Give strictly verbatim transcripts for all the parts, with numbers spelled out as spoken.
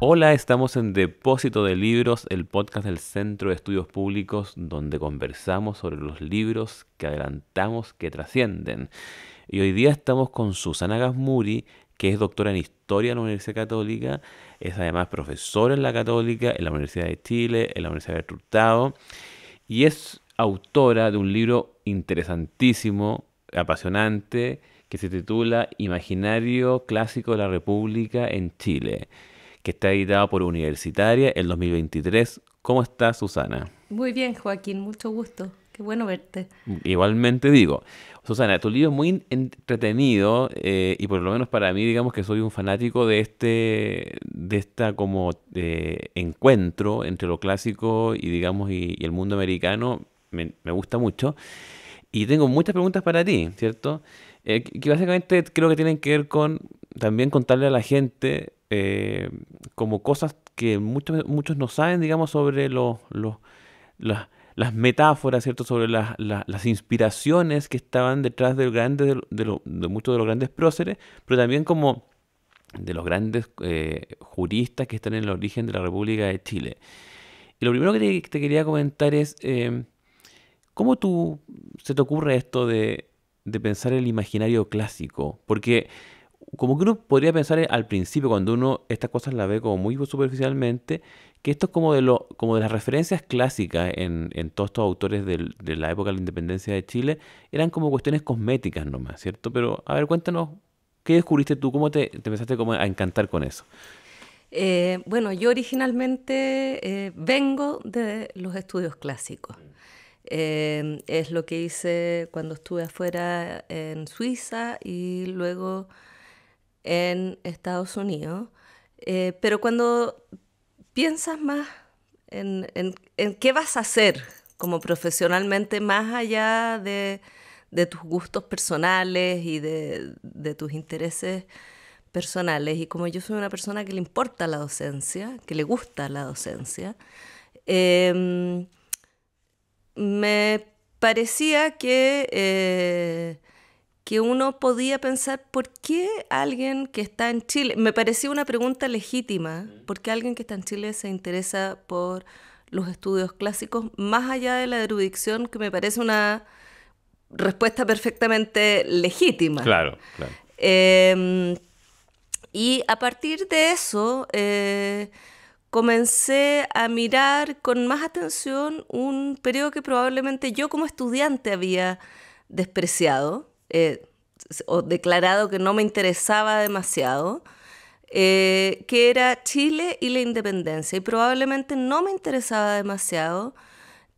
Hola, estamos en Depósito de Libros, el podcast del Centro de Estudios Públicos, donde conversamos sobre los libros que adelantamos, que trascienden. Y hoy día estamos con Susana Gazmuri, que es doctora en Historia en la Universidad Católica, es además profesora en la Católica, en la Universidad de Chile, en la Universidad de Trujillo, y es autora de un libro interesantísimo, apasionante, que se titula Imaginario Clásico de la República en Chile, que está editado por Universitaria en dos mil veintitrés. ¿Cómo estás, Susana? Muy bien, Joaquín, mucho gusto. Qué bueno verte. Igualmente digo. Susana, tu libro es muy entretenido eh, y por lo menos para mí, digamos que soy un fanático de este de esta como eh, encuentro entre lo clásico y digamos y, y el mundo americano. Me, me gusta mucho. Y tengo muchas preguntas para ti, ¿cierto? Eh, que básicamente creo que tienen que ver con también contarle a la gente Eh, como cosas que muchos muchos no saben, digamos, sobre los, los, las, las metáforas, ¿cierto? Sobre las, las, las inspiraciones que estaban detrás del grande, de, de, lo, de muchos de los grandes próceres, pero también como de los grandes eh, juristas que están en el origen de la República de Chile. Y lo primero que te, te quería comentar es, eh, ¿cómo tú se te ocurre esto de, de pensar el imaginario clásico? Porque como que uno podría pensar al principio, cuando uno estas cosas las ve como muy superficialmente, que esto es como de lo como de las referencias clásicas en, en todos estos autores del, de la época de la independencia de Chile, eran como cuestiones cosméticas nomás, ¿cierto? Pero, a ver, cuéntanos, ¿qué descubriste tú? ¿Cómo te, te empezaste como a encantar con eso? Eh, bueno, yo originalmente eh, vengo de los estudios clásicos. Eh, es lo que hice cuando estuve afuera en Suiza y luego en Estados Unidos, eh, pero cuando piensas más en, en, en qué vas a hacer como profesionalmente, más allá de, de tus gustos personales y de, de tus intereses personales, y como yo soy una persona que le importa la docencia, que le gusta la docencia, eh, me parecía que... Eh, que uno podía pensar por qué alguien que está en Chile, me parecía una pregunta legítima, por qué alguien que está en Chile se interesa por los estudios clásicos, más allá de la erudición, que me parece una respuesta perfectamente legítima. Claro, claro. Eh, y a partir de eso eh, comencé a mirar con más atención un periodo que probablemente yo como estudiante había despreciado, Eh, o declarado que no me interesaba demasiado, eh, que era Chile y la independencia. Y probablemente no me interesaba demasiado,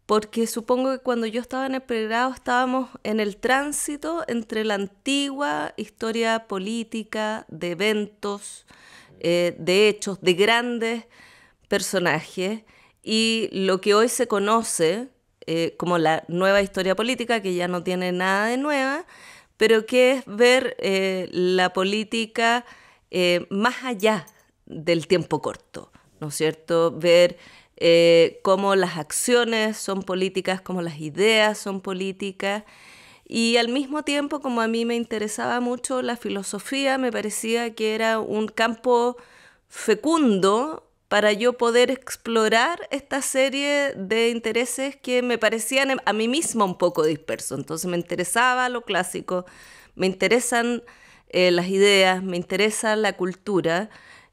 porque supongo que cuando yo estaba en el pregrado estábamos en el tránsito entre la antigua historia política, de eventos, eh, de hechos, de grandes personajes, y lo que hoy se conoce eh, como la nueva historia política, que ya no tiene nada de nueva, pero que es ver eh, la política eh, más allá del tiempo corto, ¿no es cierto? Ver eh, cómo las acciones son políticas, cómo las ideas son políticas, y al mismo tiempo, como a mí me interesaba mucho la filosofía, me parecía que era un campo fecundo para yo poder explorar esta serie de intereses que me parecían a mí misma un poco dispersos. Entonces me interesaba lo clásico, me interesan eh, las ideas, me interesa la cultura.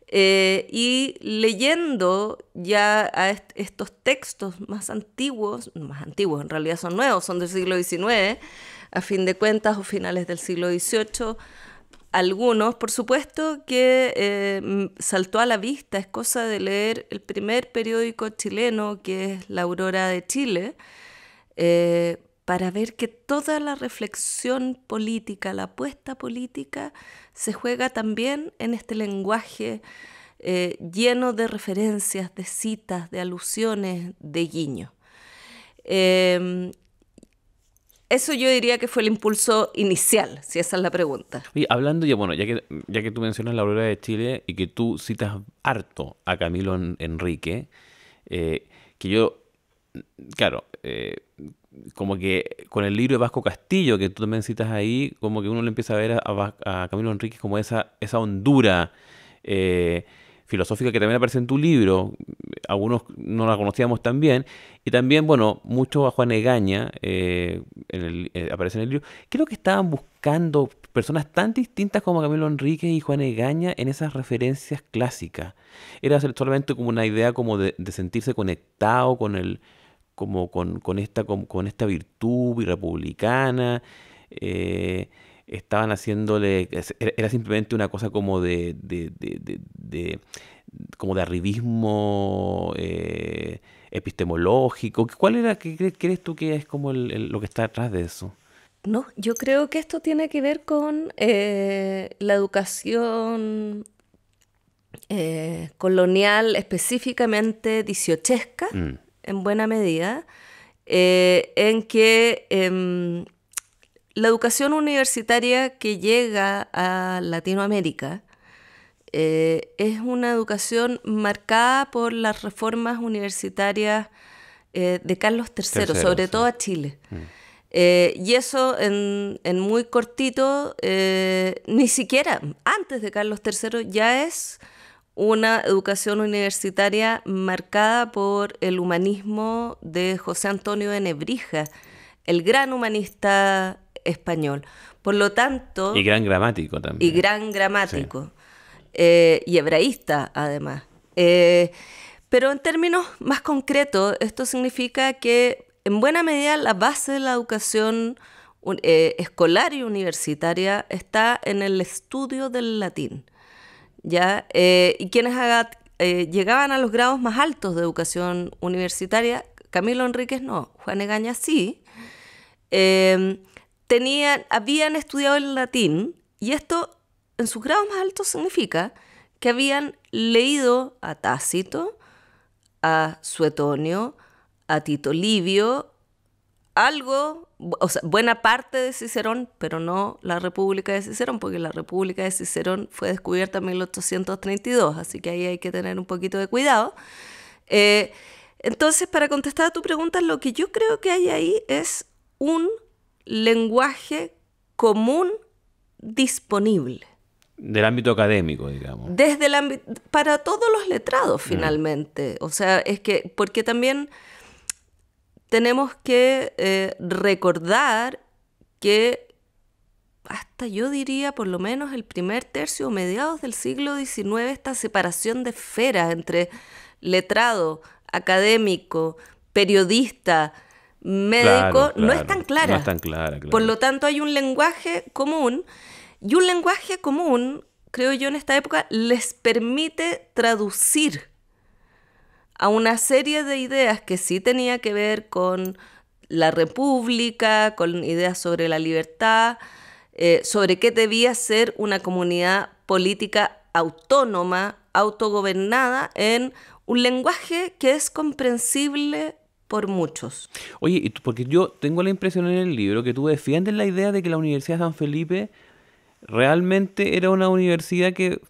Eh, y leyendo ya a est- estos textos más antiguos, más antiguos en realidad son nuevos, son del siglo diecinueve, a fin de cuentas, o finales del siglo dieciocho, algunos, por supuesto que eh, saltó a la vista, es cosa de leer el primer periódico chileno, que es La Aurora de Chile, eh, para ver que toda la reflexión política, la apuesta política, se juega también en este lenguaje eh, lleno de referencias, de citas, de alusiones, de guiños. Eh, Eso yo diría que fue el impulso inicial, si esa es la pregunta. Y hablando, ya, bueno, ya que, ya que tú mencionas La Aurora de Chile y que tú citas harto a Camilo Enríquez, eh, que yo, claro, eh, como que con el libro de Vasco Castillo, que tú también citas ahí, como que uno le empieza a ver a, a Camilo Enríquez como esa, esa hondura eh, filosófica que también aparece en tu libro, algunos no la conocíamos tan bien, y también, bueno, mucho a Juan Egaña eh, en el, eh, aparece en el libro. Creo que estaban buscando personas tan distintas como Camilo Enríquez y Juan Egaña en esas referencias clásicas. Era solamente como una idea como de, de sentirse conectado con el, como con, con esta, con, con esta virtud republicana. Eh, estaban haciéndole, era simplemente una cosa como de, de, de, de, de como de arribismo eh, epistemológico. ¿Cuál era, qué crees tú que es como el, el, lo que está detrás de eso? No, yo creo que esto tiene que ver con eh, la educación eh, colonial, específicamente dieciochesca, mm. en buena medida, eh, en que eh, la educación universitaria que llega a Latinoamérica eh, es una educación marcada por las reformas universitarias eh, de Carlos tercero, tercero sobre sí. todo a Chile. Mm. Eh, y eso en, en muy cortito, eh, ni siquiera antes de Carlos tercero ya es una educación universitaria marcada por el humanismo de José Antonio de Nebrija, el gran humanista español. Por lo tanto... Y gran gramático también. Y gran gramático. Sí. Eh, y hebraísta, además. Eh, pero en términos más concretos, esto significa que en buena medida, la base de la educación eh, escolar y universitaria está en el estudio del latín, ¿ya? Eh, y quienes haga, eh, llegaban a los grados más altos de educación universitaria, Camilo Enríquez no, Juan Egaña sí, eh, tenían, habían estudiado el latín, y esto en sus grados más altos significa que habían leído a Tácito, a Suetonio, a Tito Livio, algo, o sea, buena parte de Cicerón, pero no la República de Cicerón, porque la República de Cicerón fue descubierta en mil ochocientos treinta y dos, así que ahí hay que tener un poquito de cuidado. Eh, entonces, para contestar a tu pregunta, lo que yo creo que hay ahí es un lenguaje común disponible. Del ámbito académico, digamos. Desde el ámbito, para todos los letrados, finalmente. Mm. O sea, es que, porque también... tenemos que eh, recordar que hasta yo diría por lo menos el primer tercio o mediados del siglo diecinueve esta separación de esferas entre letrado, académico, periodista, médico, claro, claro. no es tan clara. No es tan clara, claro. Por lo tanto hay un lenguaje común y un lenguaje común, creo yo en esta época, les permite traducir a una serie de ideas que sí tenía que ver con la república, con ideas sobre la libertad, eh, sobre qué debía ser una comunidad política autónoma, autogobernada, en un lenguaje que es comprensible por muchos. Oye, porque yo tengo la impresión en el libro que tú defiendes la idea de que la Universidad de San Felipe realmente era una universidad que...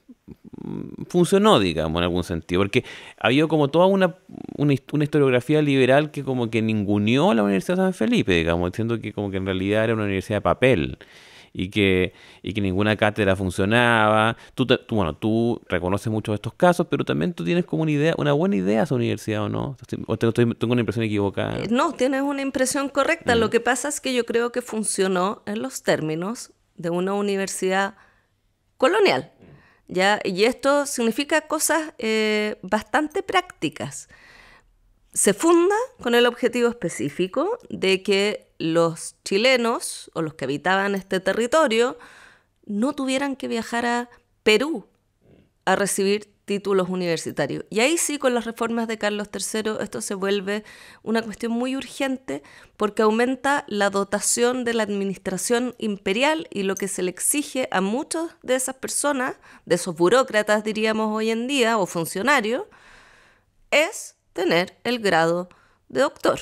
funcionó, digamos, en algún sentido, porque había como toda una, una, una historiografía liberal que como que ninguneó a la Universidad de San Felipe, digamos, diciendo que como que en realidad era una universidad de papel y que, y que ninguna cátedra funcionaba. Tú, tú, bueno, tú reconoces muchos de estos casos, pero también tú tienes como una idea, una buena idea de esa universidad, ¿o no? ¿O te, estoy, tengo una impresión equivocada? No, tienes una impresión correcta. Mm. Lo que pasa es que yo creo que funcionó en los términos de una universidad colonial. ¿Ya? Y esto significa cosas eh, bastante prácticas. Se funda con el objetivo específico de que los chilenos o los que habitaban este territorio no tuvieran que viajar a Perú a recibir títulos universitarios. Y ahí sí, con las reformas de Carlos tercero, esto se vuelve una cuestión muy urgente porque aumenta la dotación de la administración imperial y lo que se le exige a muchas de esas personas, de esos burócratas, diríamos hoy en día, o funcionarios, es tener el grado de doctor.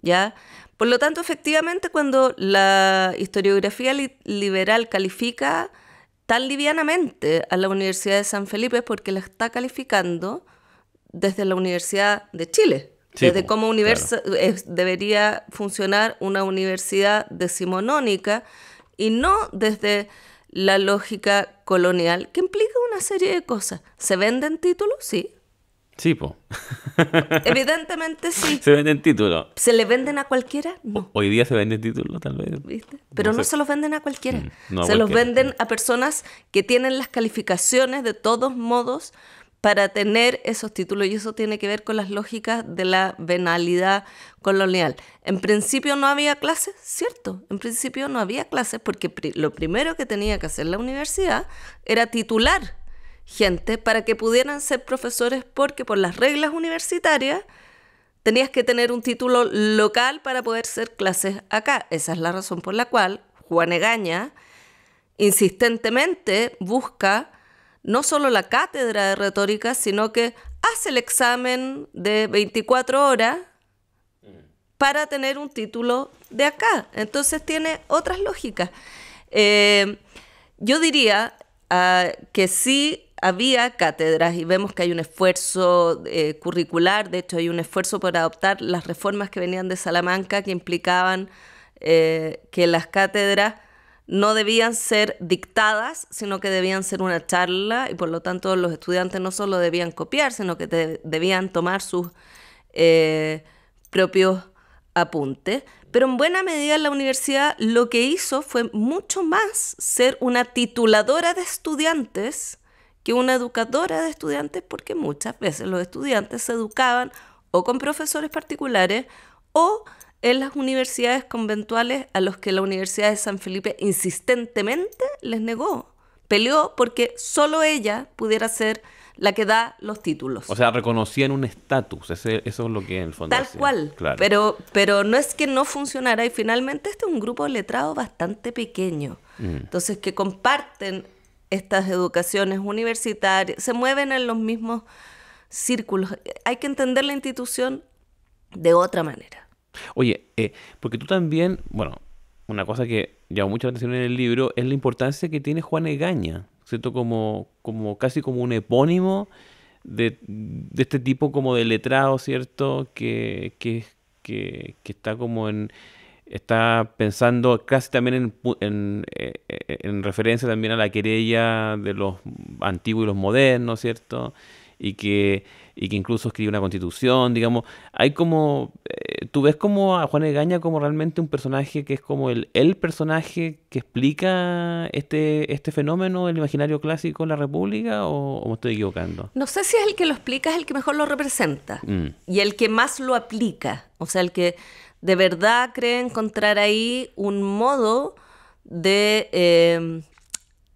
¿Ya? Por lo tanto, efectivamente, cuando la historiografía li- liberal califica tan livianamente a la Universidad de San Felipe es porque la está calificando desde la Universidad de Chile, sí, desde cómo universa- claro. es, debería funcionar una universidad decimonónica y no desde la lógica colonial, que implica una serie de cosas. ¿Se venden títulos? Sí. Sí, po. Evidentemente sí. ¿Se venden títulos? ¿Se le venden a cualquiera? No. Hoy día se venden títulos, tal vez. ¿Viste? Pero no, no sé. Se los venden a cualquiera. Mm, no a se cualquiera. Los venden a personas que tienen las calificaciones de todos modos para tener esos títulos. Y eso tiene que ver con las lógicas de la venalidad colonial. En principio no había clases, ¿cierto? En principio no había clases porque pri- lo primero que tenía que hacer la universidad era titular gente para que pudieran ser profesores, porque por las reglas universitarias tenías que tener un título local para poder hacer clases acá. Esa es la razón por la cual Juan Egaña insistentemente busca no solo la cátedra de retórica, sino que hace el examen de veinticuatro horas para tener un título de acá. Entonces tiene otras lógicas. Eh, yo diría uh, que sí había cátedras y vemos que hay un esfuerzo eh, curricular. De hecho, hay un esfuerzo por adoptar las reformas que venían de Salamanca, que implicaban eh, que las cátedras no debían ser dictadas, sino que debían ser una charla, y por lo tanto los estudiantes no solo debían copiar, sino que te, debían tomar sus eh, propios apuntes. Pero en buena medida la universidad lo que hizo fue mucho más ser una tituladora de estudiantes que una educadora de estudiantes, porque muchas veces los estudiantes se educaban o con profesores particulares o en las universidades conventuales, a los que la Universidad de San Felipe insistentemente les negó. Peleó porque solo ella pudiera ser la que da los títulos. O sea, reconocían un estatus, eso es lo que en el fondo Tal decía. cual, claro. pero, pero no es que no funcionara, y finalmente este es un grupo de letrados bastante pequeño. Mm. Entonces, que comparten estas educaciones universitarias, se mueven en los mismos círculos. Hay que entender la institución de otra manera. Oye, eh, porque tú también, bueno, una cosa que llamó mucha atención en el libro es la importancia que tiene Juan Egaña, ¿cierto? Como, como casi como un epónimo de, de este tipo como de letrado, ¿cierto? Que, que, que, que está como en, está pensando casi también en, en, en referencia también a la querella de los antiguos y los modernos, ¿cierto? Y que, y que incluso escribe una constitución, digamos. Hay como, eh, tú ves como a Juan Egaña como realmente un personaje que es como el, el personaje que explica este, este fenómeno del imaginario clásico en la República, o, o me estoy equivocando. No sé si es el que lo explica, es el que mejor lo representa mm. y el que más lo aplica. O sea, el que de verdad cree encontrar ahí un modo de... Eh,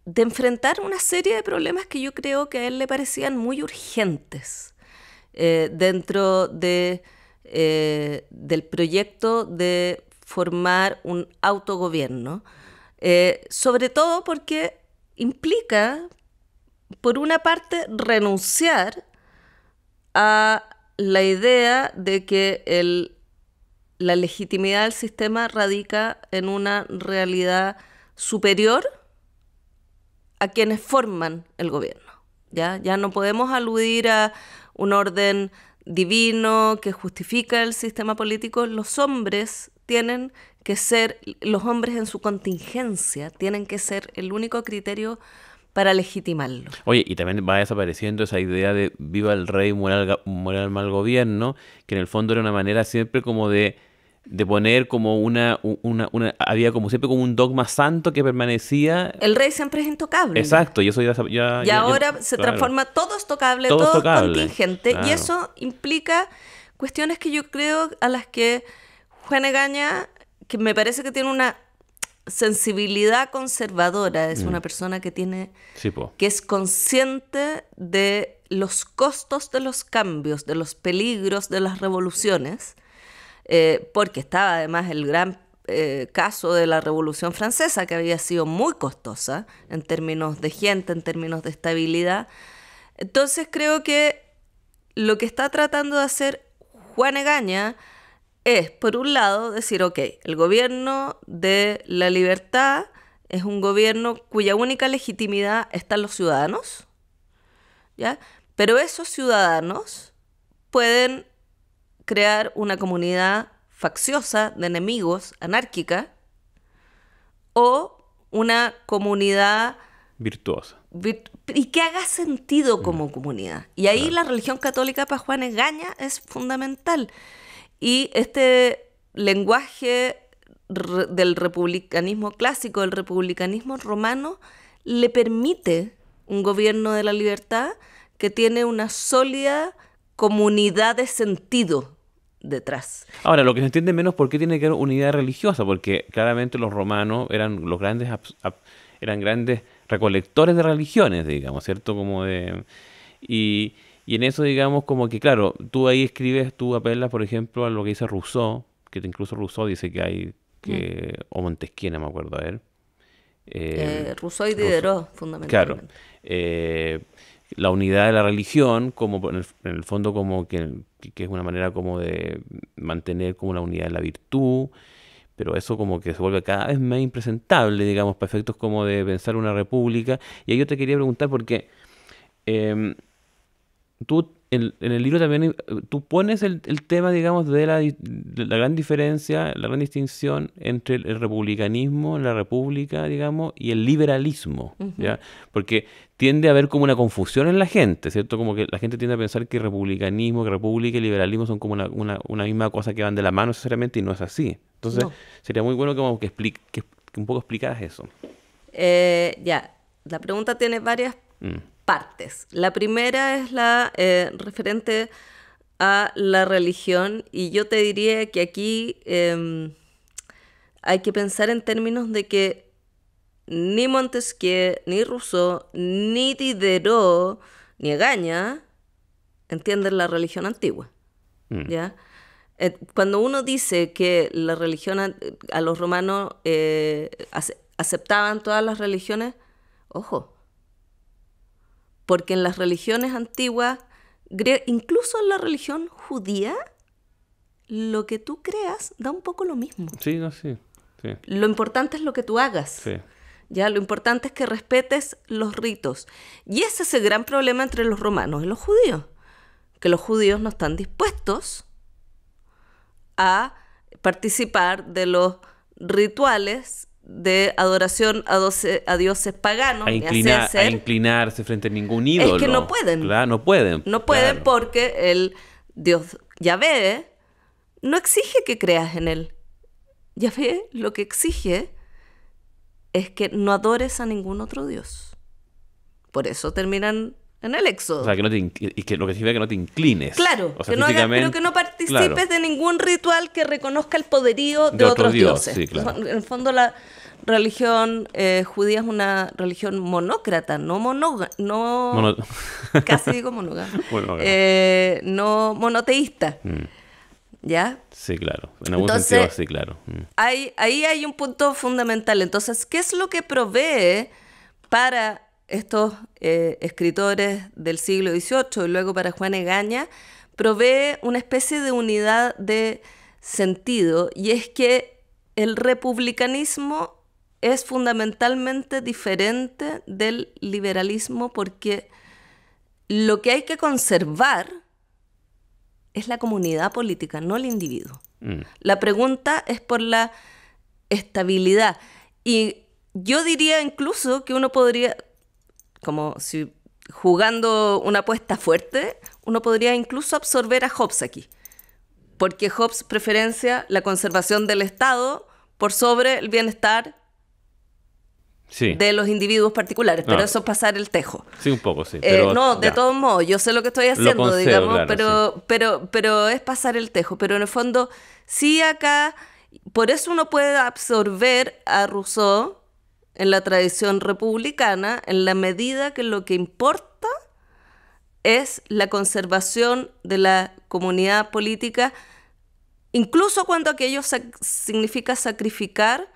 de enfrentar una serie de problemas que yo creo que a él le parecían muy urgentes eh, dentro de, eh, del proyecto de formar un autogobierno, eh, sobre todo porque implica, por una parte, renunciar a la idea de que el, la legitimidad del sistema radica en una realidad superior a quienes forman el gobierno. ¿Ya? Ya no podemos aludir a un orden divino que justifica el sistema político. Los hombres tienen que ser, los hombres en su contingencia, tienen que ser el único criterio para legitimarlo. Oye, y también va desapareciendo esa idea de viva el rey, muera el, muera el mal gobierno, que en el fondo era una manera siempre como de... de poner como una, una, una... Había como siempre como un dogma santo que permanecía... El rey siempre es intocable. Exacto. Y eso ya... ya y ya, ahora ya, se claro. transforma todo es tocable, todo, todo es contingente. Claro. Y eso implica cuestiones que yo creo a las que Juan Egaña, que me parece que tiene una sensibilidad conservadora, es mm. una persona que tiene... Sí, po. Que es consciente de los costos de los cambios, de los peligros de las revoluciones... Eh, porque estaba además el gran eh, caso de la Revolución Francesa, que había sido muy costosa en términos de gente, en términos de estabilidad. Entonces creo que lo que está tratando de hacer Juan Egaña es, por un lado, decir, ok, el gobierno de la libertad es un gobierno cuya única legitimidad están los ciudadanos, ¿ya? Pero esos ciudadanos pueden... crear una comunidad facciosa de enemigos, anárquica, o una comunidad virtuosa. Y que haga sentido como mm. comunidad. Y ahí claro. la religión católica para Juan Egaña es fundamental. Y este lenguaje re del republicanismo clásico, del republicanismo romano, le permite un gobierno de la libertad que tiene una sólida comunidad de sentido detrás. Ahora, lo que se entiende menos por qué tiene que haber unidad religiosa, porque claramente los romanos eran los grandes eran grandes recolectores de religiones, digamos, ¿cierto? Como de y, y en eso, digamos, como que, claro, tú ahí escribes, tú apelas, por ejemplo, a lo que dice Rousseau, que incluso Rousseau dice que hay, que mm. o Montesquieu, no me acuerdo, a ver. Eh, eh, Rousseau y Diderot, fundamentalmente. Claro. Eh, la unidad de la religión, como en el, en el fondo, como que, que es una manera como de mantener como la unidad de la virtud, pero eso como que se vuelve cada vez más impresentable, digamos, para efectos como de pensar una república. Y ahí yo te quería preguntar porque eh, tú en, en el libro también tú pones el, el tema, digamos, de la, de la gran diferencia, la gran distinción entre el, el republicanismo, la república, digamos, y el liberalismo, uh-huh. ¿ya? Porque tiende a haber como una confusión en la gente, ¿cierto? Como que la gente tiende a pensar que republicanismo, que república y liberalismo son como una, una, una misma cosa que van de la mano necesariamente, y no es así. Entonces, no. sería muy bueno como que, explique, que, que un poco explicaras eso. Eh, ya, la pregunta tiene varias mm. partes. La primera es la eh, referente a la religión, y yo te diría que aquí eh, hay que pensar en términos de que ni Montesquieu, ni Rousseau, ni Diderot, ni Egaña entienden la religión antigua. Mm. ¿Ya? Eh, cuando uno dice que la religión a, a los romanos eh, ace aceptaban todas las religiones, ojo, porque en las religiones antiguas, incluso en la religión judía, lo que tú creas da un poco lo mismo. Sí, no, sí. sí. Lo importante es lo que tú hagas. Sí. Ya, lo importante es que respetes los ritos. Y ese es el gran problema entre los romanos y los judíos. Que los judíos no están dispuestos a participar de los rituales de adoración a, doce, a dioses paganos. A, inclinar, hacer ser, a inclinarse frente a ningún ídolo. Es que no pueden. Claro, no pueden. No pueden claro. porque el dios Yahvé no exige que creas en él. Yahvé lo que exige es que no adores a ningún otro dios. Por eso terminan en el éxodo. O sea, que no te y que lo que significa que no te inclines. Claro, o sea, que no hagas, pero que no participes claro. de ningún ritual que reconozca el poderío de, de otro otros dios, dioses. Sí, claro. En el fondo la religión eh, judía es una religión monócrata, no monógama, no Mono casi digo monógama, eh, no monoteísta. Mm. ¿Ya? Sí, claro. En algún Entonces, sentido, sí, claro. Mm. Hay, ahí hay un punto fundamental. Entonces, ¿qué es lo que provee para estos eh, escritores del siglo dieciocho y luego para Juan Egaña? Provee una especie de unidad de sentido, y es que el republicanismo es fundamentalmente diferente del liberalismo porque lo que hay que conservar es la comunidad política, no el individuo. Mm. La pregunta es por la estabilidad. Y yo diría incluso que uno podría, como si jugando una apuesta fuerte, uno podría incluso absorber a Hobbes aquí. Porque Hobbes preferencia la conservación del Estado por sobre el bienestar sí. de los individuos particulares, pero no. eso es pasar el tejo. Sí, un poco, sí. Pero, eh, no, de todos modos, yo sé lo que estoy haciendo, concedo, digamos, claro, pero, sí. pero, pero es pasar el tejo. Pero en el fondo, sí acá, por eso uno puede absorber a Rousseau en la tradición republicana, en la medida que lo que importa es la conservación de la comunidad política, incluso cuando aquello sac- significa sacrificar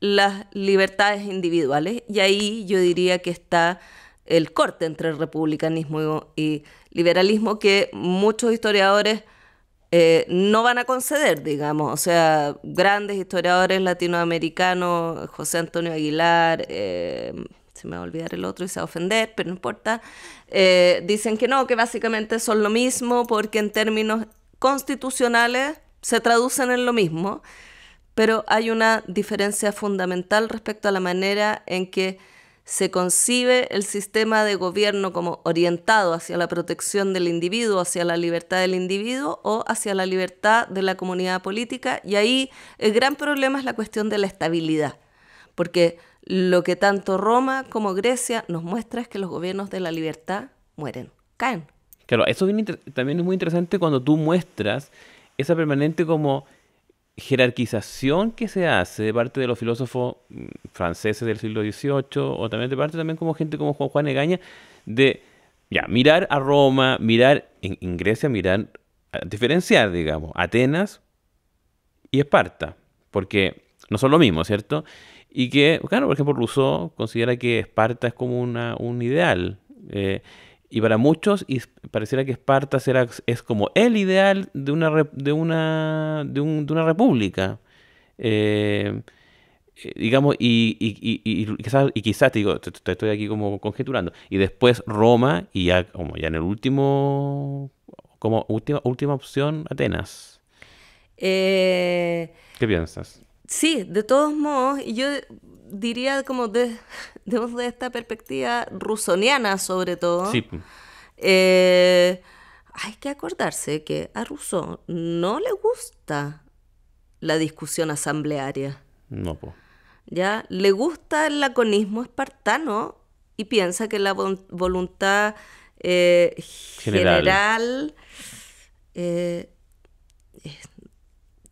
las libertades individuales, y ahí yo diría que está el corte entre el republicanismo y liberalismo que muchos historiadores eh, no van a conceder, digamos, o sea, grandes historiadores latinoamericanos, José Antonio Aguilar, eh, se me va a olvidar el otro y se va a ofender, pero no importa, eh, dicen que no, que básicamente son lo mismo porque en términos constitucionales se traducen en lo mismo. Pero hay una diferencia fundamental respecto a la manera en que se concibe el sistema de gobierno como orientado hacia la protección del individuo, hacia la libertad del individuo o hacia la libertad de la comunidad política. Y ahí el gran problema es la cuestión de la estabilidad, porque lo que tanto Roma como Grecia nos muestra es que los gobiernos de la libertad mueren, caen. Claro, eso es bien, también es muy interesante cuando tú muestras esa permanente como jerarquización que se hace de parte de los filósofos franceses del siglo dieciocho, o también de parte también como gente como Juan Egaña, de ya mirar a Roma, mirar en, en Grecia, mirar, diferenciar, digamos, Atenas y Esparta, porque no son lo mismo, ¿cierto? Y que, claro, por ejemplo, Rousseau considera que Esparta es como una, un ideal, eh, y para muchos y pareciera que Esparta será, es como el ideal de una, de una, de un, de una república. Eh, digamos, y, y, y, y quizás, y quizás te digo, te, te estoy aquí como conjeturando. Y después Roma, y ya, como ya en el último, como última, última opción, Atenas. Eh, ¿Qué piensas? Sí, de todos modos, yo diría como de, de esta perspectiva rusoniana sobre todo, sí. eh, hay que acordarse que a Rousseau no le gusta la discusión asamblearia. No, po. ¿Ya? Le gusta el laconismo espartano y piensa que la vo voluntad eh, general, general eh, es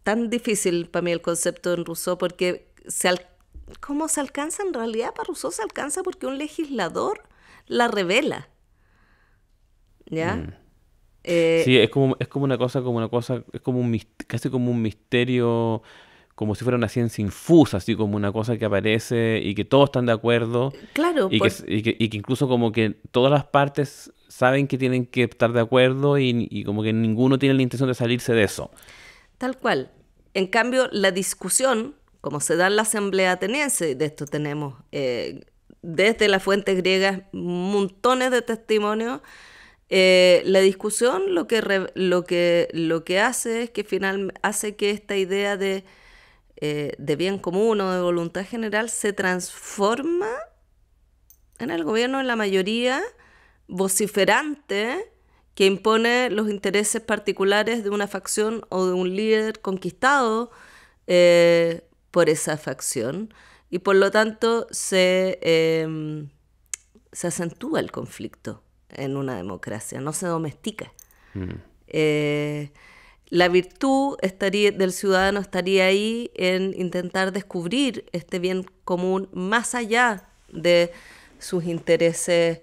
tan difícil para mí el concepto en Rousseau porque se alcanza. ¿Cómo se alcanza? En realidad para Rousseau se alcanza porque un legislador la revela. ¿Ya? Mm. Eh, sí, es como, es como una cosa, como una cosa, es como un casi como un misterio, como si fuera una ciencia infusa, así como una cosa que aparece y que todos están de acuerdo. Claro. Y, pues, que, y, que, y que incluso como que todas las partes saben que tienen que estar de acuerdo y, y como que ninguno tiene la intención de salirse de eso. Tal cual. En cambio, la discusión, como se da en la asamblea ateniense, de esto tenemos eh, desde las fuentes griegas montones de testimonios, eh, la discusión lo que, re, lo, que, lo que hace es que final, hace que esta idea de, eh, de bien común o de voluntad general se transforma en el gobierno de la mayoría vociferante que impone los intereses particulares de una facción o de un líder conquistado eh, por esa facción, y por lo tanto se, eh, se acentúa el conflicto en una democracia, no se domestica. Mm. Eh, la virtud estaría, del ciudadano estaría ahí en intentar descubrir este bien común más allá de sus intereses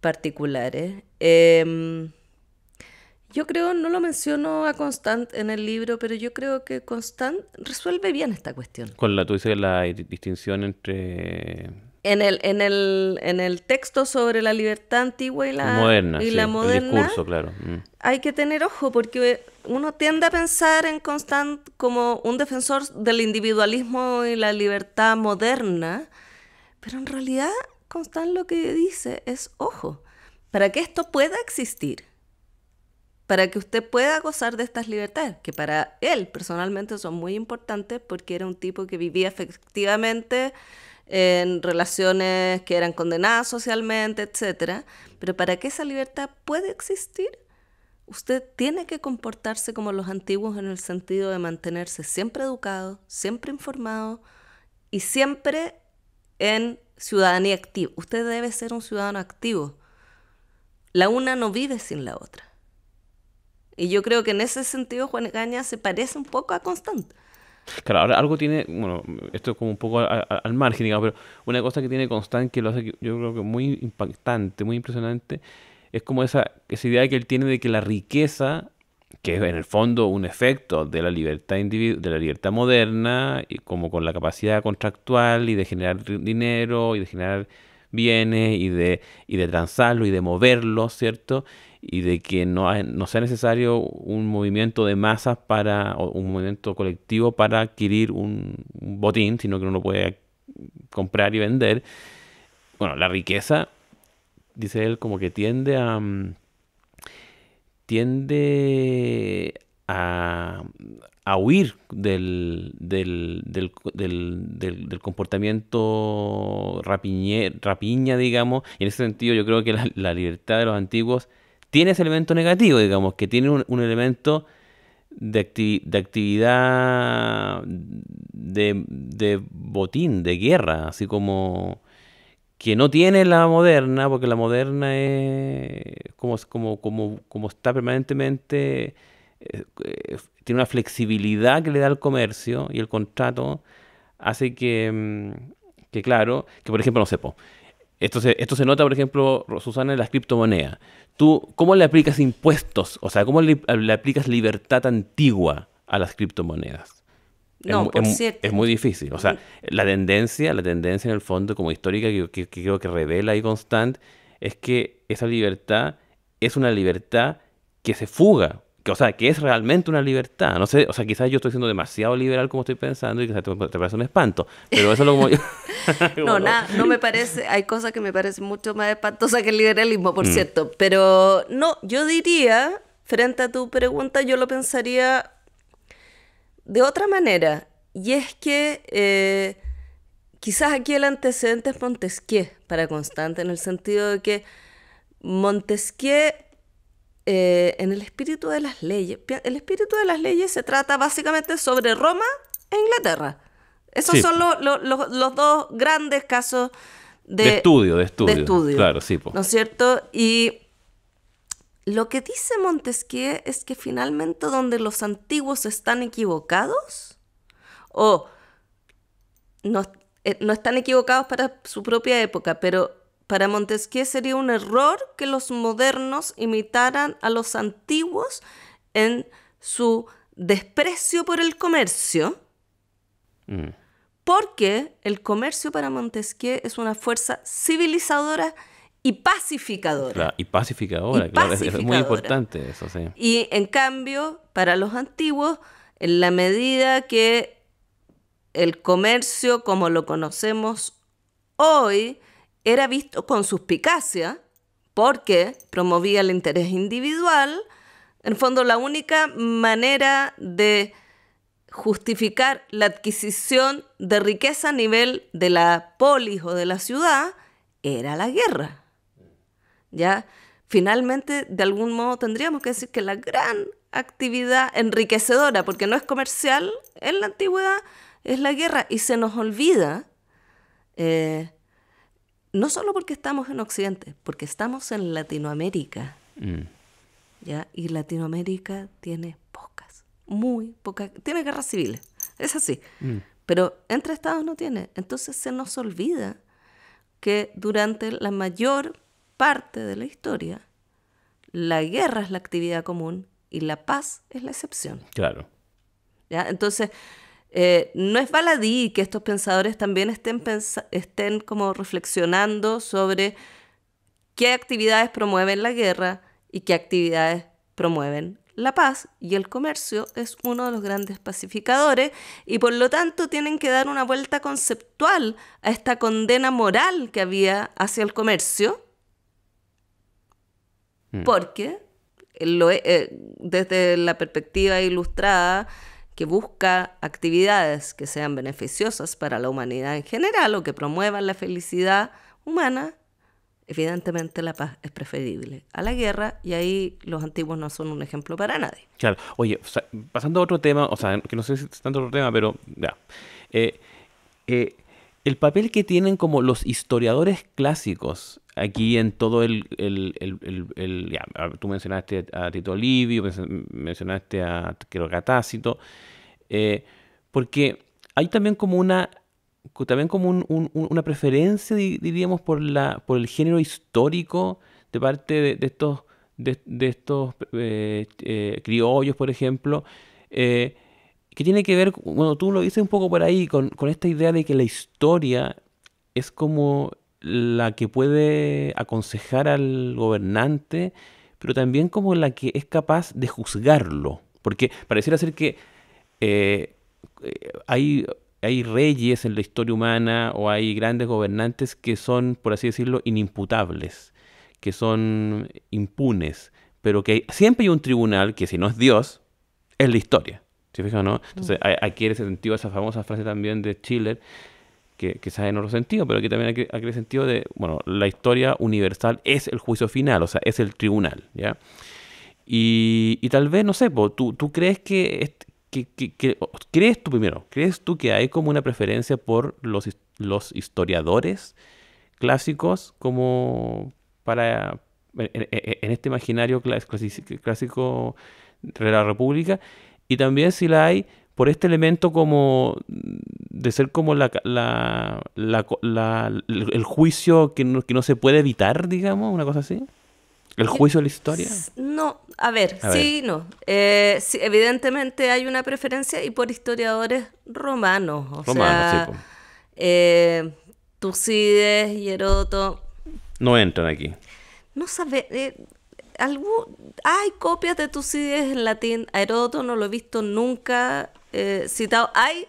particulares. Eh, Yo creo, no lo menciono a Constant en el libro, pero yo creo que Constant resuelve bien esta cuestión. Con la, tú dices la distinción entre... En el, en el, en el texto sobre la libertad antigua y la moderna, y sí, la moderna, el discurso, claro. Mm. Hay que tener ojo porque uno tiende a pensar en Constant como un defensor del individualismo y la libertad moderna, pero en realidad Constant lo que dice es, ojo, para que esto pueda existir, para que usted pueda gozar de estas libertades, que para él personalmente son muy importantes porque era un tipo que vivía efectivamente en relaciones que eran condenadas socialmente, etcétera. Pero para que esa libertad pueda existir, usted tiene que comportarse como los antiguos en el sentido de mantenerse siempre educado, siempre informado y siempre en ciudadanía activa. Usted debe ser un ciudadano activo. La una no vive sin la otra. Y yo creo que en ese sentido Juan Egaña se parece un poco a Constant. Claro, ahora algo tiene, bueno, esto es como un poco a, a, al margen, digamos, pero una cosa que tiene Constant que lo hace, yo creo que muy impactante, muy impresionante, es como esa, esa idea que él tiene de que la riqueza, que es en el fondo un efecto de la libertad individu- de la libertad moderna, y como con la capacidad contractual y de generar dinero y de generar bienes y de, y de transarlo y de moverlo, ¿cierto? Y de que no, hay, no sea necesario un movimiento de masas para, o un movimiento colectivo para adquirir un, un botín, sino que uno puede comprar y vender. Bueno, la riqueza, dice él, como que tiende a tiende a, a huir del, del, del, del, del, del comportamiento rapiñe, rapiña, digamos. Y en ese sentido yo creo que la, la libertad de los antiguos tiene ese elemento negativo, digamos, que tiene un, un elemento de, acti de actividad, de, de botín, de guerra, así como que no tiene la moderna, porque la moderna es como, como, como, como está permanentemente... Eh, eh, tiene una flexibilidad que le da el comercio y el contrato, hace que, que claro, que por ejemplo, no sepo, esto se, esto se nota, por ejemplo, Susana, en las criptomonedas. Tú, ¿cómo le aplicas impuestos? O sea, ¿cómo le, le aplicas libertad antigua a las criptomonedas? No, es, por es, cierto. Es muy difícil. O sea, la tendencia, la tendencia en el fondo, como histórica, que, que, que creo que revela ahí Constant, es que esa libertad es una libertad que se fuga. O sea, que es realmente una libertad. No sé, o sea, quizás yo estoy siendo demasiado liberal como estoy pensando y quizás te, te parece un espanto. Pero eso es lo como yo... no, nada, no me parece... Hay cosas que me parecen mucho más espantosas que el liberalismo, por mm. cierto. Pero no, yo diría, frente a tu pregunta, yo lo pensaría de otra manera. Y es que eh, quizás aquí el antecedente es Montesquieu para Constant, en el sentido de que Montesquieu... Eh, en el espíritu de las leyes. El espíritu de las leyes se trata básicamente sobre Roma e Inglaterra. Esos sí. son lo, lo, lo, los dos grandes casos de, de estudio. De estudio, de estudio. Claro, sí, po. ¿No es cierto? Y lo que dice Montesquieu es que finalmente donde los antiguos están equivocados o no, eh, no están equivocados para su propia época, pero... Para Montesquieu sería un error que los modernos imitaran a los antiguos en su desprecio por el comercio, mm. porque el comercio para Montesquieu es una fuerza civilizadora y pacificadora. Claro, y pacificadora, y claro, pacificadora. Es muy importante eso, sí. Y en cambio, para los antiguos, en la medida que el comercio, como lo conocemos hoy, era visto con suspicacia porque promovía el interés individual. En fondo, la única manera de justificar la adquisición de riqueza a nivel de la polis o de la ciudad era la guerra. ¿Ya? Finalmente, de algún modo, tendríamos que decir que la gran actividad enriquecedora, porque no es comercial, en la antigüedad es la guerra. Y se nos olvida... Eh, No solo porque estamos en Occidente, porque estamos en Latinoamérica. Mm. ¿Ya? Y Latinoamérica tiene pocas, muy pocas, tiene guerras civiles, es así. Mm. Pero entre estados no tiene. Entonces se nos olvida que durante la mayor parte de la historia, la guerra es la actividad común y la paz es la excepción. Claro. ¿Ya? Entonces... Eh, no es baladí que estos pensadores también estén, pensa estén como reflexionando sobre qué actividades promueven la guerra y qué actividades promueven la paz, y el comercio es uno de los grandes pacificadores y por lo tanto tienen que dar una vuelta conceptual a esta condena moral que había hacia el comercio, mm. porque lo, eh, desde la perspectiva ilustrada que busca actividades que sean beneficiosas para la humanidad en general o que promuevan la felicidad humana, evidentemente la paz es preferible a la guerra, y ahí los antiguos no son un ejemplo para nadie. Claro. Oye, o sea, pasando a otro tema, o sea, que no sé si es tanto otro tema, pero ya. Eh, eh, el papel que tienen como los historiadores clásicos aquí en todo el... el, el, el, el ya, tú mencionaste a Tito Livio, mencionaste a, creo que a Tácito, eh, porque hay también como una también como un, un, una preferencia, diríamos, por la por el género histórico de parte de, de estos de, de estos eh, eh, criollos, por ejemplo, eh, que tiene que ver, bueno, tú lo dices un poco por ahí, con, con esta idea de que la historia es como... la que puede aconsejar al gobernante, pero también como la que es capaz de juzgarlo. Porque pareciera ser que eh, hay, hay reyes en la historia humana o hay grandes gobernantes que son, por así decirlo, inimputables, que son impunes, pero que siempre hay un tribunal que, si no es Dios, es la historia. ¿Se fijan o no? Entonces mm. adquiere ese sentido, esa famosa frase también de Schiller, que quizás en otro sentido, pero aquí también adquiere el sentido de, bueno, la historia universal es el juicio final, o sea, es el tribunal, ¿ya? Y, y tal vez, no sé, po, ¿tú, tú crees que, que, que, que... ¿Crees tú primero? ¿Crees tú que hay como una preferencia por los, los historiadores clásicos como para... En, en, en este imaginario clásico de la República, y también si la hay por este elemento como de ser como la, la, la, la, el juicio que no, que no se puede evitar, digamos, una cosa así? ¿El juicio de la historia? No, a ver, a sí, ver. no. Eh, sí, evidentemente hay una preferencia y por historiadores romanos, o romanos, sea, sí, pues. eh, Tucídides y Heródoto. No entran aquí. No sabe, eh, algún, hay copias de Tucídides en latín. A Heródoto no lo he visto nunca eh, citado. Hay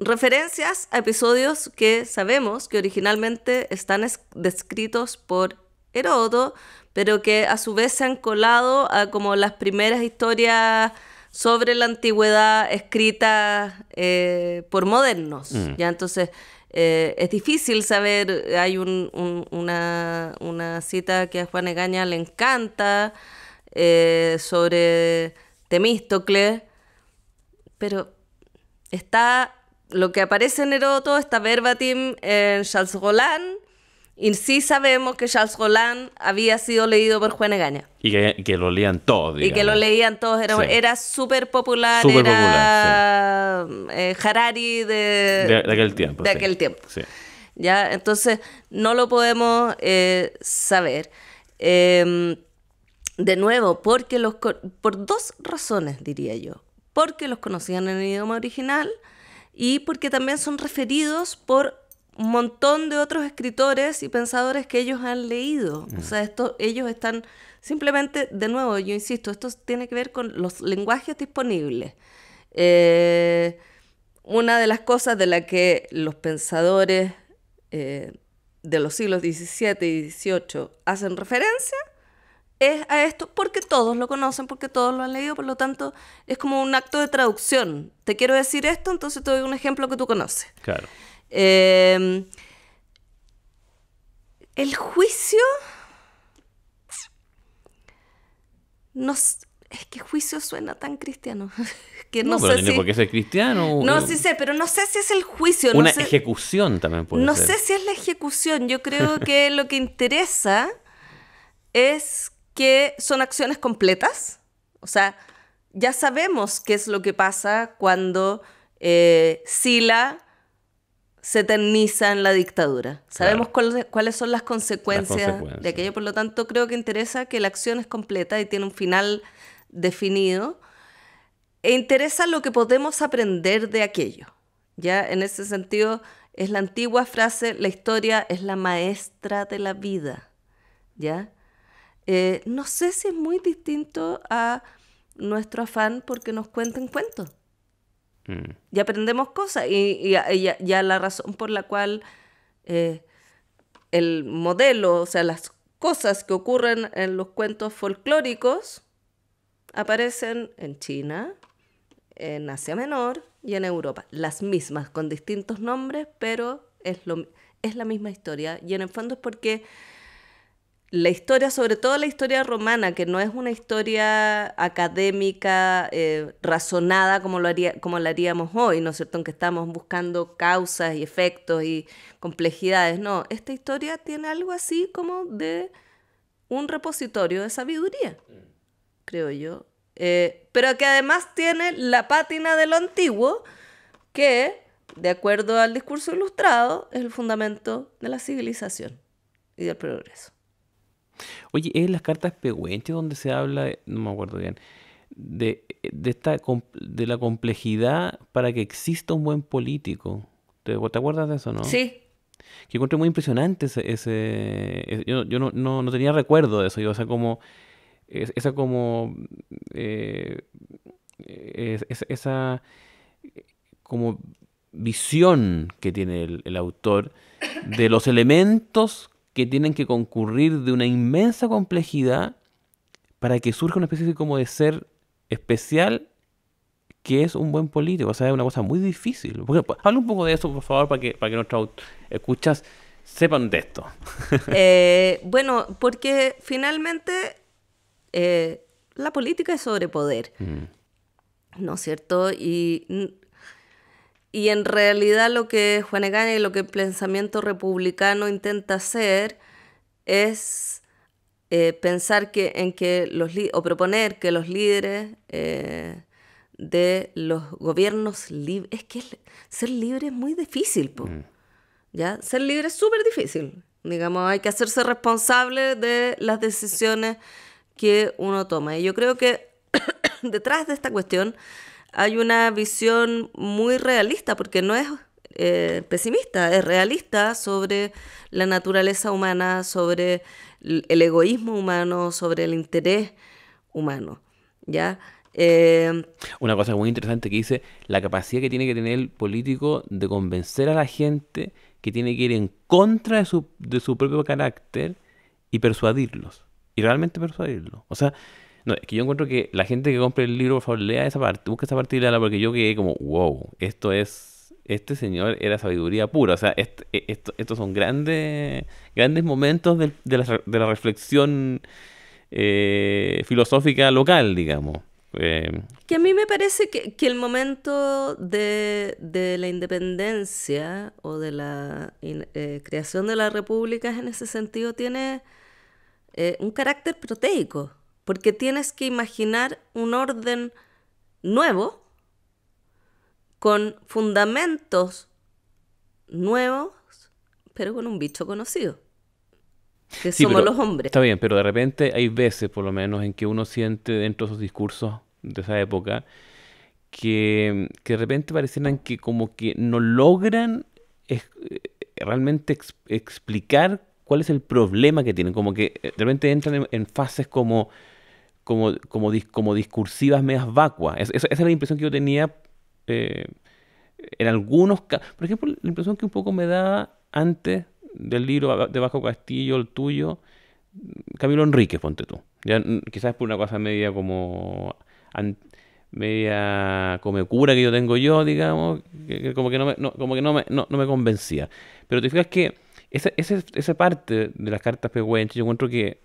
referencias a episodios que sabemos que originalmente están es, descritos por Heródoto, pero que a su vez se han colado a como las primeras historias sobre la antigüedad escritas eh, por modernos. Mm. Ya, entonces... Eh, es difícil saber, hay un, un, una, una cita que a Juan Egaña le encanta eh, sobre Temístocles, pero está lo que aparece en Heródoto, está verbatim en Charles Golan, y sí sabemos que Charles Golan había sido leído por Juan Egaña. Y que, que lo leían todos, digamos. Y que lo leían todos, era, sí. era súper popular, super era popular, sí. eh, Harari de, de, de aquel tiempo. De sí. aquel tiempo. Sí. ¿Ya? Entonces, no lo podemos eh, saber. Eh, de nuevo, porque los por dos razones, diría yo. Porque los conocían en el idioma original y porque también son referidos por un montón de otros escritores y pensadores que ellos han leído. Mm. O sea, esto, ellos están... Simplemente, de nuevo, yo insisto, esto tiene que ver con los lenguajes disponibles. Eh, una de las cosas de la que los pensadores eh, de los siglos diecisiete y dieciocho hacen referencia es a esto, porque todos lo conocen, porque todos lo han leído, por lo tanto, es como un acto de traducción. Te quiero decir esto, entonces te doy un ejemplo que tú conoces. Claro. Eh, el juicio nos, es que juicio suena tan cristiano que no, no sé si, porque es cristiano no, no sí sé pero no sé si es el juicio, una no sé, ejecución también puede no ser. sé si es la ejecución. Yo creo que lo que interesa es que son acciones completas, o sea, ya sabemos qué es lo que pasa cuando eh, Sila se eterniza en la dictadura. Sabemos claro. cuáles, cuáles son las consecuencias, las consecuencias de aquello, por lo tanto creo que interesa que la acción es completa y tiene un final definido. E interesa lo que podemos aprender de aquello. Ya en ese sentido es la antigua frase, la historia es la maestra de la vida. ¿Ya? Eh, no sé si es muy distinto a nuestro afán porque nos cuenten cuentos. Y aprendemos cosas y, y, y ya la razón por la cual eh, el modelo, o sea, las cosas que ocurren en los cuentos folclóricos aparecen en China, en Asia Menor y en Europa, las mismas con distintos nombres, pero es, lo, es la misma historia. Y en el fondo es porque la historia, sobre todo la historia romana, que no es una historia académica eh, razonada como lo haría, como la haríamos hoy, ¿no es cierto?, en que estamos buscando causas y efectos y complejidades. No, esta historia tiene algo así como de un repositorio de sabiduría, creo yo. Eh, pero que además tiene la pátina de lo antiguo, que, de acuerdo al discurso ilustrado, es el fundamento de la civilización y del progreso. Oye, es en las cartas Pehuenche donde se habla, de, no me acuerdo bien, de, de, esta, de la complejidad para que exista un buen político. ¿Te, te acuerdas de eso, no? Sí. Que encontré muy impresionante ese... ese yo yo no, no, no tenía recuerdo de eso. Yo, o sea, como... Esa como... Eh, esa, esa... Como visión que tiene el, el autor de los elementos que tienen que concurrir de una inmensa complejidad para que surja una especie como de ser especial que es un buen político. O sea, es una cosa muy difícil. Porque, habla un poco de eso, por favor, para que, para que nuestros escuchas sepan de esto. Eh, bueno, porque finalmente eh, la política es sobre poder, mm. ¿no es cierto? Y, y en realidad lo que Juan Egaña y lo que el pensamiento republicano intenta hacer es eh, pensar que, en que los li- o proponer que los líderes... Eh, de los gobiernos libres... Es que ser libre es muy difícil, po. Mm. ¿Ya? Ser libre es súper difícil. Digamos, hay que hacerse responsable de las decisiones que uno toma. Y yo creo que detrás de esta cuestión hay una visión muy realista, porque no es eh, pesimista, es realista sobre la naturaleza humana, sobre el egoísmo humano, sobre el interés humano, ¿ya? Eh, Una cosa muy interesante que dice la capacidad que tiene que tener el político de convencer a la gente que tiene que ir en contra de su, de su propio carácter y persuadirlos, y realmente persuadirlos. O sea, no, es que yo encuentro que la gente que compre el libro, por favor, lea esa parte, busca esa parte y léala, porque yo quedé como, wow, esto es, este señor era sabiduría pura. O sea, este, esto, estos son grandes grandes momentos de, de, la, de la reflexión eh, filosófica local, digamos. Eh, que a mí me parece que, que el momento de, de la independencia o de la in, eh, creación de la república en ese sentido tiene eh, un carácter proteico, porque tienes que imaginar un orden nuevo con fundamentos nuevos, pero con un bicho conocido que sí, somos pero, los hombres. Está bien, pero de repente hay veces, por lo menos, en que uno siente dentro de esos discursos de esa época que, que de repente parecieran que como que no logran es, realmente ex, explicar cuál es el problema que tienen, como que de repente entran en, en fases como como, como, dis, como discursivas medias vacuas. Es, esa, esa es la impresión que yo tenía eh, en algunos casos. Por ejemplo, la impresión que un poco me daba antes del libro de Vasco Castillo, el tuyo, Camilo Enríquez, ponte tú. Ya, quizás por una cosa media como... An, media comecura que yo tengo yo, digamos, que, que como que, no me, no, como que no, me, no, no me convencía. Pero te fijas que esa, esa, esa parte de las cartas Pehuenche, yo encuentro que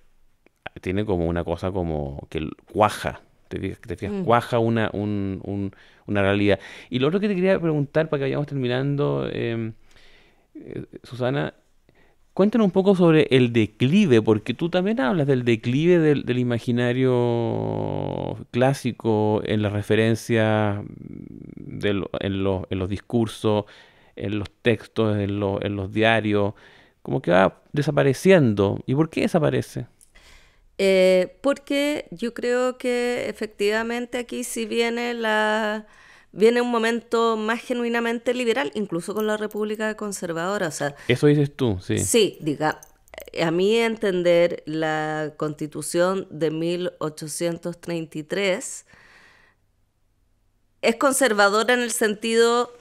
tiene como una cosa como que cuaja. Te fijas, te fijas mm. cuaja una, un, un, una realidad. Y lo otro que te quería preguntar, para que vayamos terminando, eh, eh, Susana... Cuéntanos un poco sobre el declive, porque tú también hablas del declive del, del imaginario clásico en las referencias, lo, en, lo, en los discursos, en los textos, en, lo, en los diarios, como que va desapareciendo. ¿Y por qué desaparece? Eh, porque yo creo que efectivamente aquí sí viene la... Viene un momento más genuinamente liberal, incluso con la República Conservadora. O sea, eso dices tú, sí. Sí, diga, a mi entender, la Constitución de mil ochocientos treinta y tres es conservadora en el sentido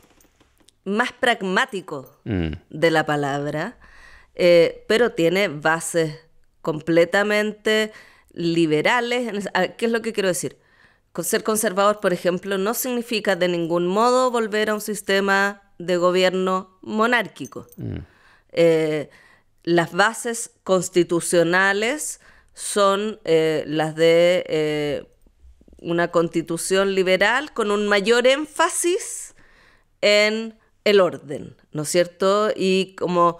más pragmático mm. de la palabra, eh, pero tiene bases completamente liberales. ¿Qué es lo que quiero decir? Ser conservador, por ejemplo, no significa de ningún modo volver a un sistema de gobierno monárquico. Mm. Eh, las bases constitucionales son eh, las de eh, una constitución liberal con un mayor énfasis en el orden, ¿no es cierto? Y como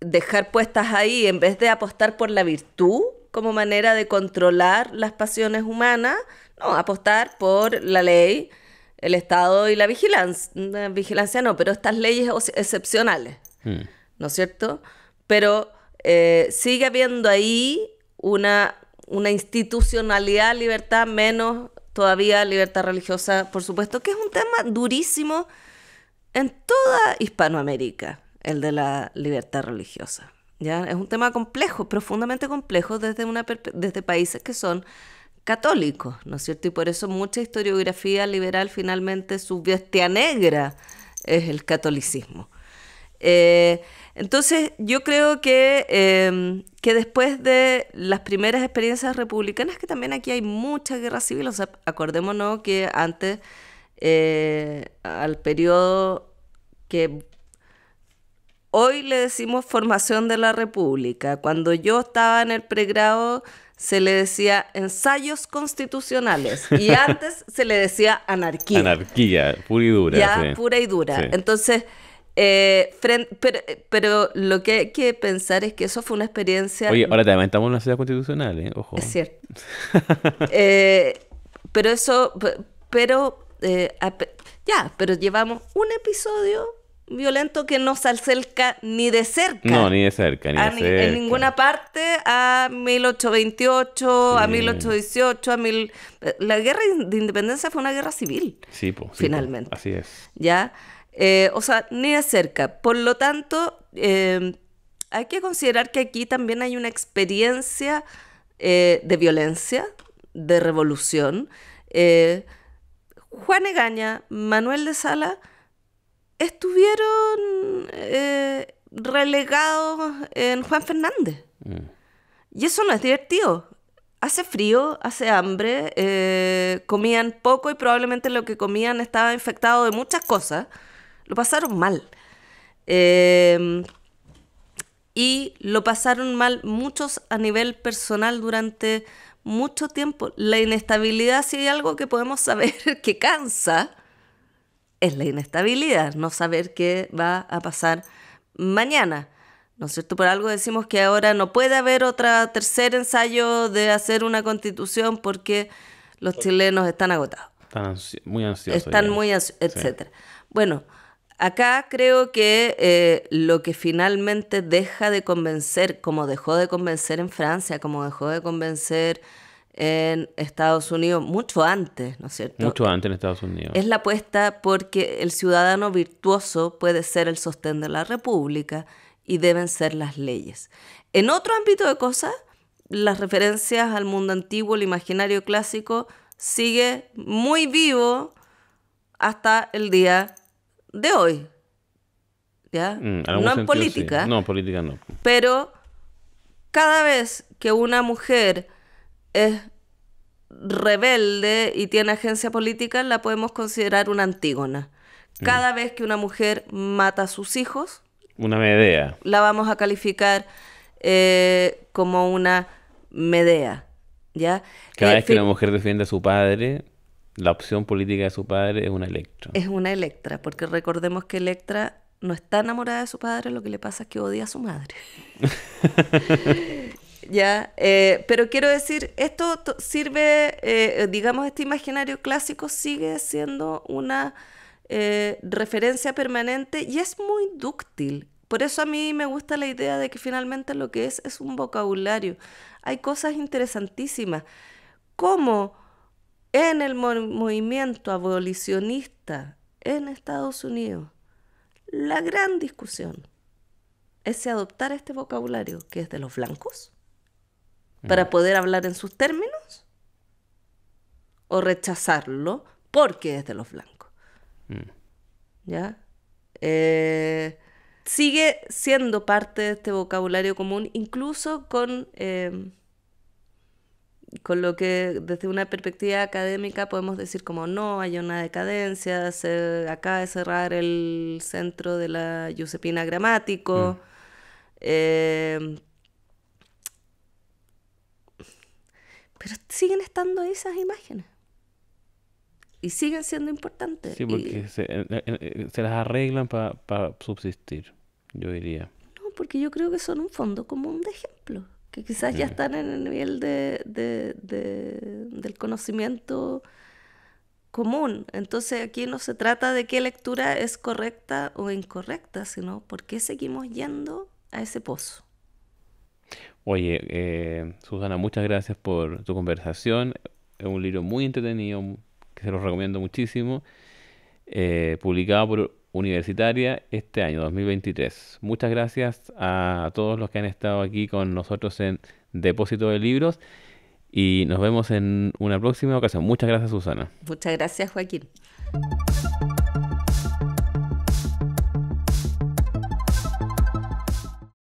dejar puestas ahí, en vez de apostar por la virtud, como manera de controlar las pasiones humanas, no, apostar por la ley, el Estado y la vigilancia. La vigilancia no, pero estas leyes excepcionales, mm. ¿no es cierto? Pero eh, sigue habiendo ahí una, una institucionalidad, libertad, menos todavía libertad religiosa, por supuesto, que es un tema durísimo en toda Hispanoamérica, el de la libertad religiosa. ¿Ya? Es un tema complejo, profundamente complejo desde, una desde países que son católicos, ¿no es cierto? Y por eso mucha historiografía liberal finalmente su bestia negra es el catolicismo. Eh, entonces yo creo que, eh, que después de las primeras experiencias republicanas, que también aquí hay mucha guerra civil, o sea, acordémonos que antes, eh, al periodo que hoy le decimos formación de la república, cuando yo estaba en el pregrado se le decía ensayos constitucionales y antes se le decía anarquía. Anarquía, pura y dura. Ya, sí. pura y dura. Sí. Entonces... Eh, frente, pero, pero lo que hay que pensar es que eso fue una experiencia... Oye, ahora también estamos en una ciudad constitucional, ¿eh? Ojo. Es cierto. eh, pero eso... Pero... Eh, ya, pero llevamos un episodio violento que no se acerca ni de cerca. No, ni de cerca, ni de ni, cerca. En ninguna parte a mil ochocientos veintiocho, sí. a mil ochocientos dieciocho, a mil... La guerra de independencia fue una guerra civil. Sí, pues. Finalmente. Sí, po. Así es. Ya... Eh, o sea, ni de cerca. Por lo tanto, eh, hay que considerar que aquí también hay una experiencia eh, de violencia, de revolución. Eh, Juan Egaña, Manuel de Sala, estuvieron eh, relegados en Juan Fernández. Mm. Y eso no es divertido. Hace frío, hace hambre, eh, comían poco y probablemente lo que comían estaba infectado de muchas cosas. Lo pasaron mal. Eh, y lo pasaron mal muchos a nivel personal durante mucho tiempo. La inestabilidad, si hay algo que podemos saber que cansa, es la inestabilidad. No saber qué va a pasar mañana. ¿No es cierto? Por algo decimos que ahora no puede haber otro tercer ensayo de hacer una constitución porque los chilenos están agotados. Están ansi muy ansiosos. Están ya. muy ansiosos, etcétera. Sí. Bueno, acá creo que eh, lo que finalmente deja de convencer, como dejó de convencer en Francia, como dejó de convencer en Estados Unidos, mucho antes, ¿no es cierto? Mucho antes en Estados Unidos. Es la apuesta porque el ciudadano virtuoso puede ser el sostén de la república y deben ser las leyes. En otro ámbito de cosas, las referencias al mundo antiguo, el imaginario clásico, sigue muy vivo hasta el día de hoy, ¿ya? Mm, no en política. Sí. No, política no. Pero cada vez que una mujer es rebelde y tiene agencia política, la podemos considerar una Antígona. Cada mm. vez que una mujer mata a sus hijos... Una Medea. La vamos a calificar eh, como una Medea, ¿ya? Cada eh, vez que una mujer defiende a su padre... La opción política de su padre es una Electra. Es una Electra, porque recordemos que Electra no está enamorada de su padre, lo que le pasa es que odia a su madre. ya, eh, pero quiero decir, esto sirve, eh, digamos, este imaginario clásico sigue siendo una eh, referencia permanente y es muy dúctil. Por eso a mí me gusta la idea de que finalmente lo que es es un vocabulario. Hay cosas interesantísimas, como... En el mo movimiento abolicionista en Estados Unidos, la gran discusión es si adoptar este vocabulario que es de los blancos mm. para poder hablar en sus términos o rechazarlo porque es de los blancos. Mm. ¿Ya? Eh, sigue siendo parte de este vocabulario común, incluso con... Eh, con lo que desde una perspectiva académica podemos decir como no, hay una decadencia, se acaba de cerrar el centro de la Giuseppina Gramático. Mm. Eh, pero siguen estando ahí esas imágenes. Y siguen siendo importantes. Sí, porque y, se, se las arreglan para pa subsistir, yo diría. No, porque yo creo que son un fondo común de ejemplos. Que quizás ya están en el nivel de, de, de, del conocimiento común. Entonces aquí no se trata de qué lectura es correcta o incorrecta, sino por qué seguimos yendo a ese pozo. Oye, eh, Susana, muchas gracias por tu conversación. Es un libro muy entretenido, que se los recomiendo muchísimo, eh, publicado por Universitaria este año dos mil veintitrés. Muchas gracias a todos los que han estado aquí con nosotros en Depósito de Libros y nos vemos en una próxima ocasión. Muchas gracias, Susana. Muchas gracias, Joaquín.